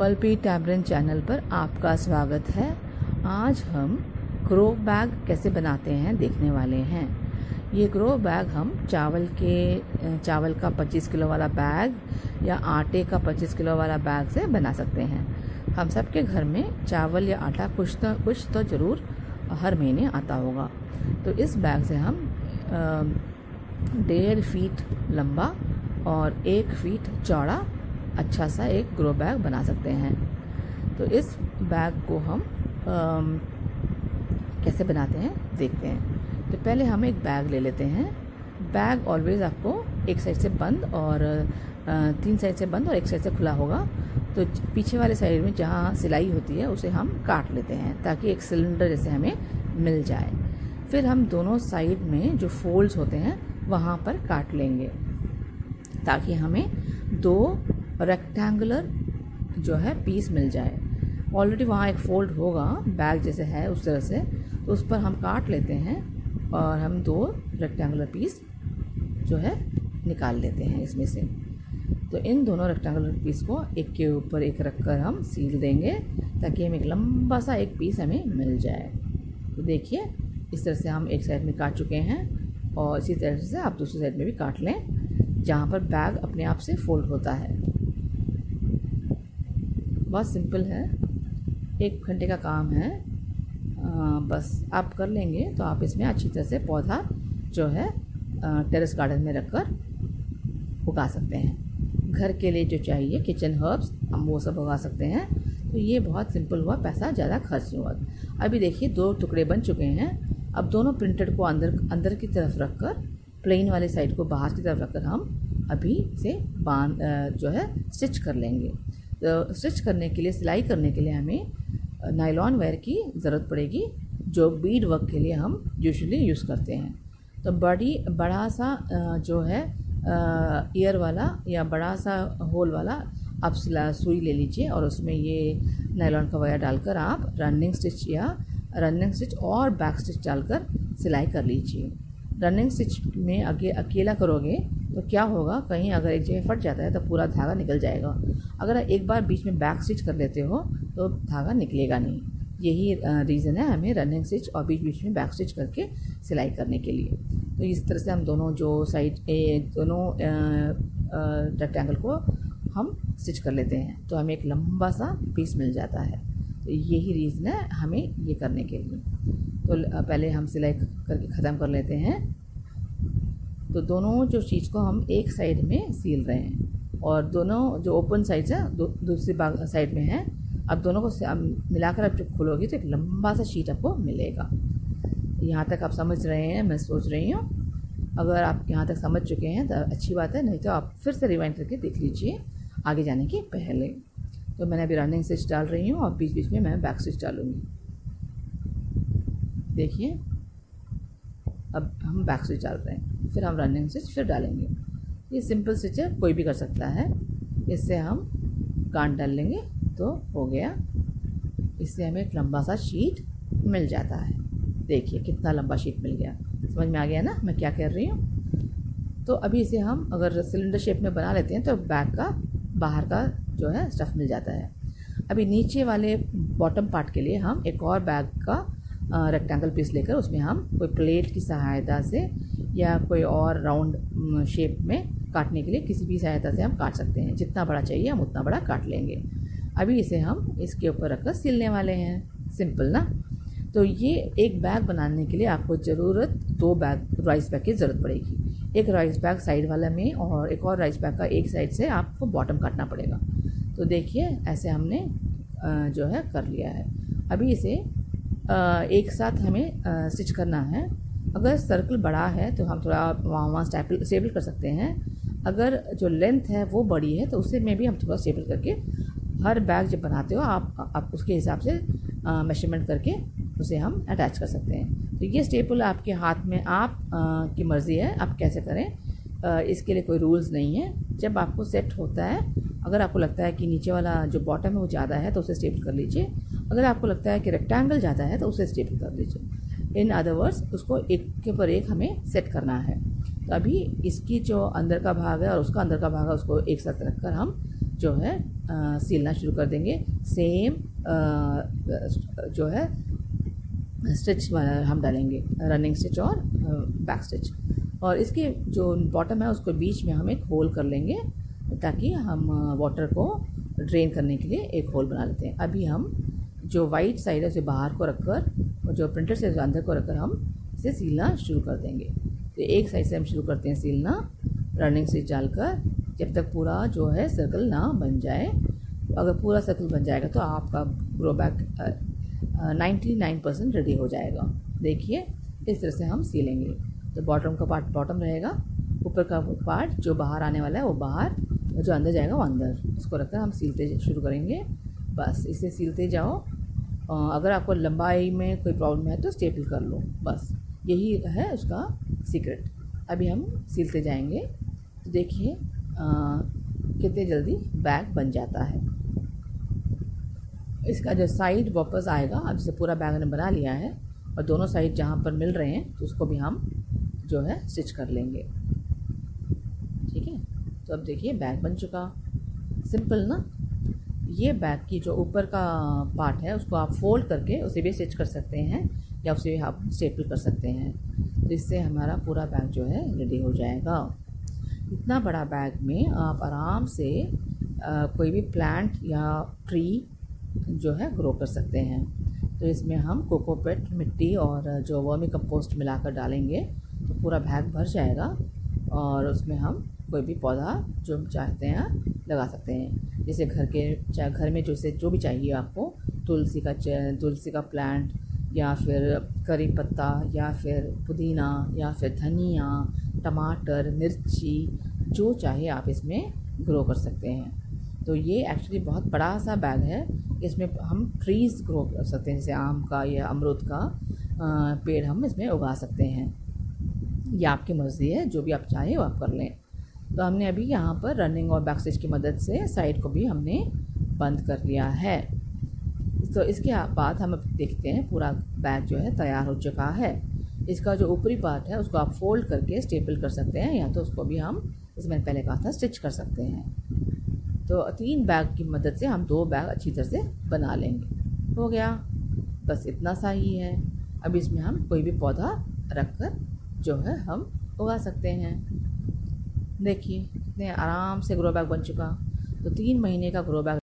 Pulpy tamarind channel पर आपका स्वागत है। आज हम ग्रो बैग कैसे बनाते हैं देखने वाले हैं। ये ग्रो बैग हम चावल का 25 किलो वाला बैग या आटे का 25 किलो वाला बैग से बना सकते हैं। हम सब के घर में चावल या आटा कुछ तो ज़रूर हर महीने आता होगा। तो इस बैग से हम 1.5 फीट लंबा और 1 फीट चौड़ा अच्छा सा एक ग्रो बैग बना सकते हैं। तो इस बैग को हम कैसे बनाते हैं देखते हैं। तो पहले हम एक बैग ले लेते हैं। बैग ऑलवेज आपको एक साइड से बंद और 3 साइड से बंद और एक साइड से खुला होगा। तो पीछे वाले साइड में जहाँ सिलाई होती है उसे हम काट लेते हैं ताकि एक सिलेंडर जैसे हमें मिल जाए। फिर हम दोनों साइड में जो फोल्ड्स होते हैं वहाँ पर काट लेंगे ताकि हमें 2 रेक्टेंगुलर जो है पीस मिल जाए। ऑलरेडी वहाँ एक फोल्ड होगा बैग जैसे है उस तरह से, तो उस पर हम काट लेते हैं और हम 2 रेक्टेंगुलर पीस जो है निकाल लेते हैं इसमें से। तो इन दोनों रेक्टेंगुलर पीस को एक के ऊपर एक रखकर हम सील देंगे ताकि हमें एक लंबा सा एक पीस हमें मिल जाए। तो देखिए इस तरह से हम एक साइड में काट चुके हैं और इसी तरह से आप दूसरी साइड में भी काट लें जहाँ पर बैग अपने आप से फोल्ड होता है। बहुत सिंपल है, 1 घंटे का काम है। बस आप कर लेंगे तो आप इसमें अच्छी तरह से पौधा जो है टेरेस गार्डन में रखकर उगा सकते हैं। घर के लिए जो चाहिए किचन हर्ब्स हम वो सब उगा सकते हैं। तो ये बहुत सिंपल हुआ, पैसा ज़्यादा खर्च नहीं हुआ। अभी देखिए 2 टुकड़े बन चुके हैं। अब दोनों प्रिंटेड को अंदर की तरफ रखकर प्लेन वाले साइड को बाहर की तरफ रखकर हम अभी से स्टिच कर लेंगे। तो स्टिच करने के लिए, सिलाई करने के लिए हमें नायलॉन वायर की ज़रूरत पड़ेगी जो बीड वर्क के लिए हम यूजुअली यूज़ करते हैं। तो बड़ा सा जो है ईयर वाला या बड़ा सा होल वाला आप सुई ले लीजिए और उसमें ये नायलॉन का वायर डालकर आप रनिंग स्टिच और बैक स्टिच डालकर सिलाई कर लीजिए। रनिंग स्टिच में आगे अकेला करोगे तो क्या होगा, कहीं अगर एक जगह फट जाता है तो पूरा धागा निकल जाएगा। अगर एक बार बीच में बैक स्टिच कर लेते हो तो धागा निकलेगा नहीं। यही रीज़न है हमें रनिंग स्टिच और बीच बीच में बैक स्टिच करके सिलाई करने के लिए। तो इस तरह से हम दोनों रेक्टेंगल को हम स्टिच कर लेते हैं तो हमें एक लंबा सा पीस मिल जाता है। तो यही रीज़न है हमें ये करने के लिए। तो पहले हम सिलाई करके ख़त्म कर लेते हैं। तो दोनों जो चीज़ को हम एक साइड में सील रहे हैं और दोनों जो ओपन साइड है दूसरी साइड में है। अब दोनों को मिलाकर आप जब खोलोगे तो एक लंबा सा शीट आपको मिलेगा। यहाँ तक आप समझ रहे हैं, मैं सोच रही हूँ। अगर आप यहाँ तक समझ चुके हैं तो अच्छी बात है, नहीं तो आप फिर से रिवाइंड करके देख लीजिए आगे जाने के पहले। तो मैंने अभी रनिंग स्टिच डाल रही हूँ और बीच बीच में मैं बैक स्टिच डालूँगी। देखिए अब हम बैक स्टिच डाल रहे हैं, फिर हम रनिंग स्टिच फिर डालेंगे। ये सिंपल स्टिच है, कोई भी कर सकता है। इससे हम गांठ डाल लेंगे तो हो गया। इससे हमें एक लंबा सा शीट मिल जाता है। देखिए कितना लंबा शीट मिल गया, समझ में आ गया ना मैं क्या कर रही हूँ। तो अभी इसे हम अगर सिलेंडर शेप में बना लेते हैं तो बैक का बाहर का जो है स्टफ़ मिल जाता है। अभी नीचे वाले बॉटम पार्ट के लिए हम एक और बैग का रेक्टेंगल पीस लेकर उसमें हम कोई प्लेट की सहायता से या कोई और राउंड शेप में काटने के लिए किसी भी सहायता से हम काट सकते हैं। जितना बड़ा चाहिए हम उतना बड़ा काट लेंगे। अभी इसे हम इसके ऊपर रखकर सिलने वाले हैं। सिंपल ना। तो ये एक बैग बनाने के लिए आपको ज़रूरत 2 बैग राइस बैग की ज़रूरत पड़ेगी। एक राइस बैग साइड वाला में और एक और राइस बैग का एक साइड से आपको बॉटम काटना पड़ेगा। तो देखिए ऐसे हमने जो है कर लिया है। अभी इसे एक साथ हमें स्टिच करना है। अगर सर्कल बड़ा है तो हम थोड़ा वहाँ स्टेपल कर सकते हैं। अगर जो लेंथ है वो बड़ी है तो उससे में भी हम थोड़ा स्टेपल करके, हर बैग जब बनाते हो आप उसके हिसाब से मेजरमेंट करके उसे हम अटैच कर सकते हैं। तो ये स्टेपल आपके हाथ में, आप की मर्ज़ी है आप कैसे करें। इसके लिए कोई रूल्स नहीं है। जब आपको सेट होता है, अगर आपको लगता है कि नीचे वाला जो बॉटम है वो ज़्यादा है तो उसे स्टेपल कर लीजिए। अगर आपको लगता है कि रेक्टेंगल ज़्यादा है तो उसे स्टेपल कर लीजिए। इन अदर वर्ड्स उसको एक के ऊपर एक हमें सेट करना है। तो अभी इसकी जो अंदर का भाग है और उसका अंदर का भाग है उसको एक साथ रखकर हम जो है सिलना शुरू कर देंगे। सेम जो है स्टिच हम डालेंगे, रनिंग स्टिच और बैक स्टिच, और इसके जो बॉटम है उसको बीच में हम एक होल कर लेंगे ताकि हम वाटर को ड्रेन करने के लिए एक होल बना लेते हैं। अभी हम जो वाइट साइड है उसे बाहर को रखकर और जो प्रिंटर से अंदर को रखकर हम इसे सिलना शुरू कर देंगे। तो एक साइड से हम शुरू करते हैं सिलना, रनिंग स्टिच डालकर जब तक पूरा जो है सर्कल ना बन जाए। तो अगर पूरा सर्कल बन जाएगा तो आपका ग्रो बैक 99% रेडी हो जाएगा। देखिए इस तरह से हम सीलेंगे। तो बॉटम का पार्ट बॉटम रहेगा, ऊपर का पार्ट जो बाहर आने वाला है वो बाहर, जो अंदर जाएगा वो अंदर, उसको रखकर हम सीलते शुरू करेंगे। बस इसे सीलते जाओ। अगर आपको लंबाई में कोई प्रॉब्लम है तो स्टेपल कर लो, बस यही है उसका सीक्रेट। अभी हम सीलते जाएंगे। तो देखिए कितने जल्दी बैग बन जाता है। इसका जो साइड वापस आएगा, अब जैसे पूरा बैग हमने बना लिया है और दोनों साइड जहाँ पर मिल रहे हैं तो उसको भी हम जो है स्टिच कर लेंगे, ठीक है। तो अब देखिए बैग बन चुका, सिंपल ना। ये बैग की जो ऊपर का पार्ट है उसको आप फोल्ड करके उसे भी स्टिच कर सकते हैं या उसे आप स्टेपल कर सकते हैं। तो इससे हमारा पूरा बैग जो है रेडी हो जाएगा। इतना बड़ा बैग में आप आराम से कोई भी प्लांट या ट्री जो है ग्रो कर सकते हैं। तो इसमें हम कोकोपेट मिट्टी और जो वर्मी कंपोस्ट मिलाकर डालेंगे तो पूरा बैग भर जाएगा और उसमें हम कोई भी पौधा जो हम चाहते हैं लगा सकते हैं। जैसे घर के घर में जैसे जो भी चाहिए आपको, तुलसी का प्लांट या फिर करी पत्ता या फिर पुदीना या फिर धनिया, टमाटर, मिर्ची, जो चाहे आप इसमें ग्रो कर सकते हैं। तो ये एक्चुअली बहुत बड़ा सा बैग है, इसमें हम ट्रीज़ ग्रो कर सकते हैं, जैसे आम का या अमरूद का पेड़ हम इसमें उगा सकते हैं। ये आपकी मर्ज़ी है, जो भी आप चाहें वो आप कर लें। तो हमने अभी यहाँ पर रनिंग और बैक स्टिच की मदद से साइड को भी हमने बंद कर लिया है। तो इसके बाद हम देखते हैं पूरा बैग जो है तैयार हो चुका है। इसका जो ऊपरी पार्ट है उसको आप फोल्ड करके स्टेपल कर सकते हैं या तो उसको भी हम, जैसे मैंने पहले कहा था, स्टिच कर सकते हैं। तो 3 बैग की मदद से हम 2 बैग अच्छी तरह से बना लेंगे। हो गया, बस इतना सा ही है। अब इसमें हम कोई भी पौधा रख कर जो है हम उगा सकते हैं। देखिए कितने आराम से ग्रो बैग बन चुका। तो 3 महीने का ग्रो बैग